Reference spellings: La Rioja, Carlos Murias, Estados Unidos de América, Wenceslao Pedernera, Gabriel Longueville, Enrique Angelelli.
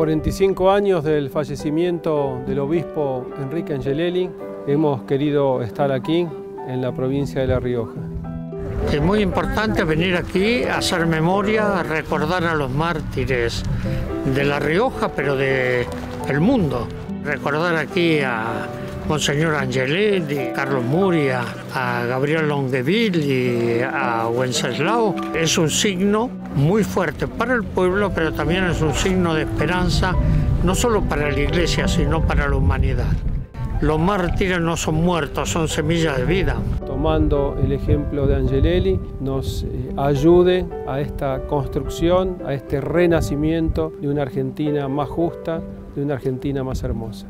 45 años del fallecimiento del obispo Enrique Angelelli, hemos querido estar aquí, en la provincia de La Rioja. Es muy importante venir aquí a hacer memoria, a recordar a los mártires de La Rioja, pero del mundo. Recordar aquí a Monseñor Angelelli, Carlos Murias, a Gabriel Longueville y a Wenceslao es un signo muy fuerte para el pueblo, pero también es un signo de esperanza, no solo para la Iglesia, sino para la humanidad. Los mártires no son muertos, son semillas de vida. Tomando el ejemplo de Angelelli, nos ayude a esta construcción, a este renacimiento de una Argentina más justa, de una Argentina más hermosa.